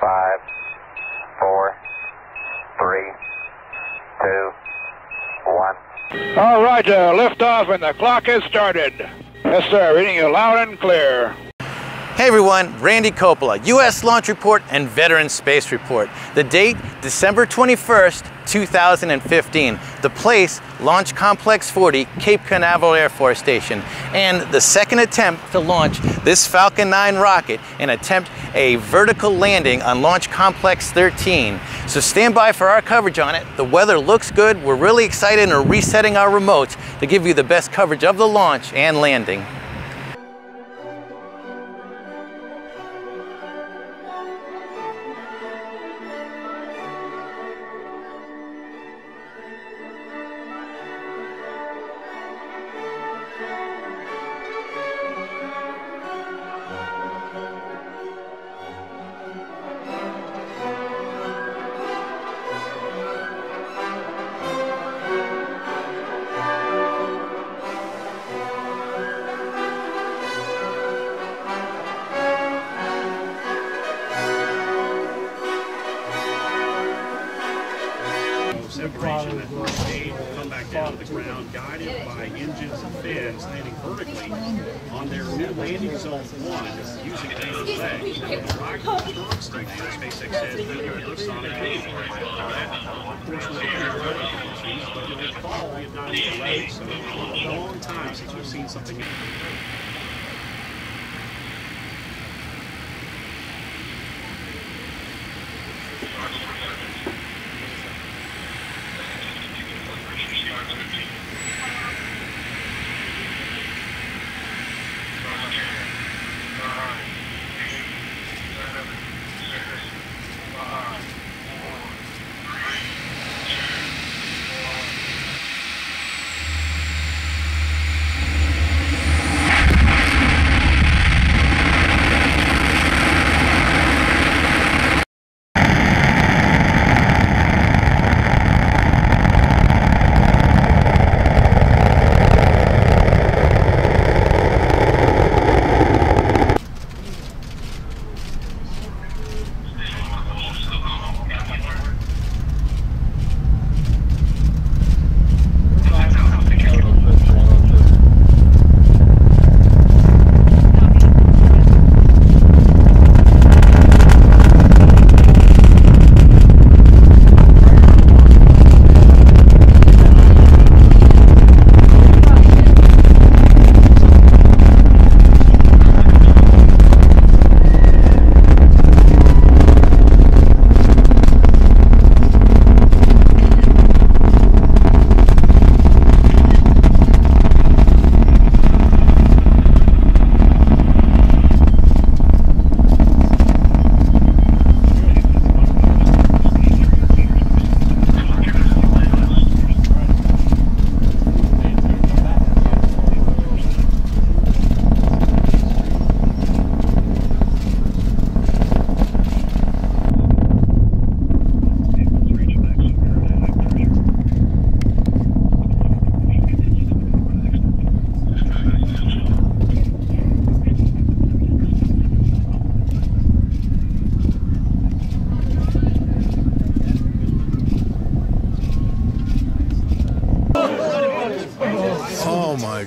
5, 4, 3, 2, 1. All right, liftoff and the clock has started. Yes, sir, reading you loud and clear. Hey everyone, Randy Coppola, U.S. Launch Report and Veteran Space Report. The date, December 21st, 2015. The place, Launch Complex 40, Cape Canaveral Air Force Station. And the second attempt to launch this Falcon 9 rocket and attempt a vertical landing on Launch Complex 13. So stand by for our coverage on it. The weather looks good. We're really excited and are resetting our remotes to give you the best coverage of the launch and landing. Separation at first stage, come back down to the ground, guided by engines and fins, landing vertically on their new Landing Zone 1, using landing legs. Now, the rocket turns to SpaceX says, it looks on a cage right now. Unfortunately, there are no conditions, but when they fall, we have not even delayed, so it's a long time since we've seen something.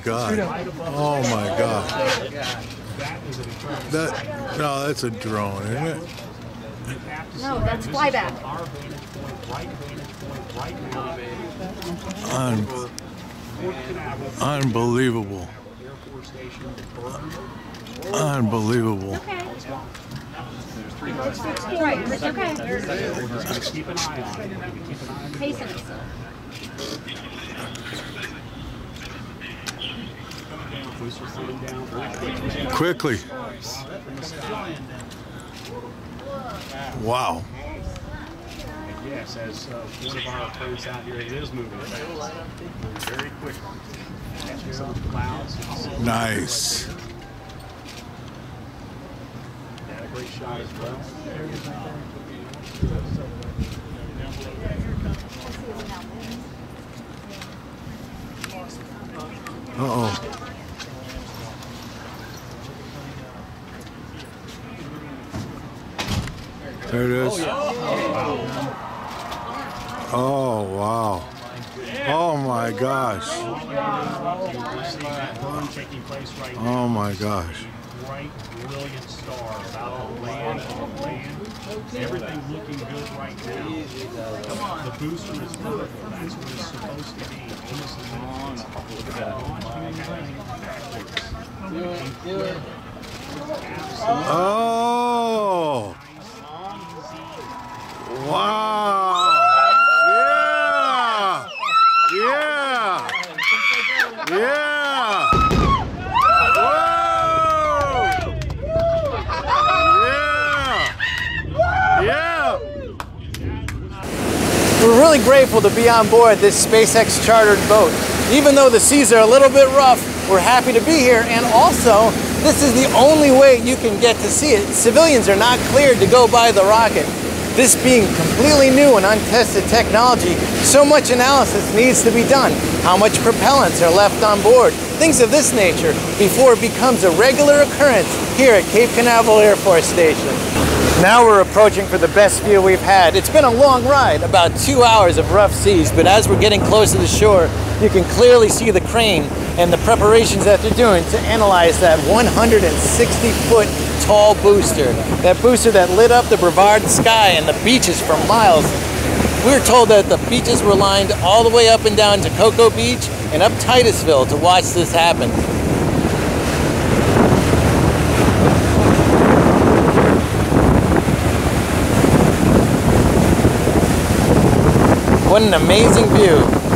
God. Oh my God. That, no, that's a drone, isn't it? No, that's flyback. Unbelievable. Unbelievable. Okay. All right, it's okay. Keep an eye on it. Pace it. Quickly. Wow. Yes, as one of our crews out here, it is moving very quickly. Nice. Had a great shot as well. Uh-oh. There it is. Oh, wow. Oh, my gosh. Oh, my gosh. Bright, brilliant star about the land. Everything looking good right now. Come on. The booster is vertical. That's what it's supposed to be. This is on. Look at that. Do it. Oh. Wow. Yeah. Yeah. Yeah. We're really grateful to be on board this SpaceX chartered boat. Even though the seas are a little bit rough, we're happy to be here, and also, this is the only way you can get to see it. Civilians are not cleared to go by the rocket. This being completely new and untested technology, so much analysis needs to be done. How much propellants are left on board, things of this nature, before it becomes a regular occurrence here at Cape Canaveral Air Force Station. Now we're approaching for the best view we've had. It's been a long ride, about 2 hours of rough seas, but as we're getting close to the shore, you can clearly see the crane and the preparations that they're doing to analyze that 160-foot tall booster. That booster that lit up the Brevard sky and the beaches for miles. We were told that the beaches were lined all the way up and down to Cocoa Beach and up Titusville to watch this happen. What an amazing view.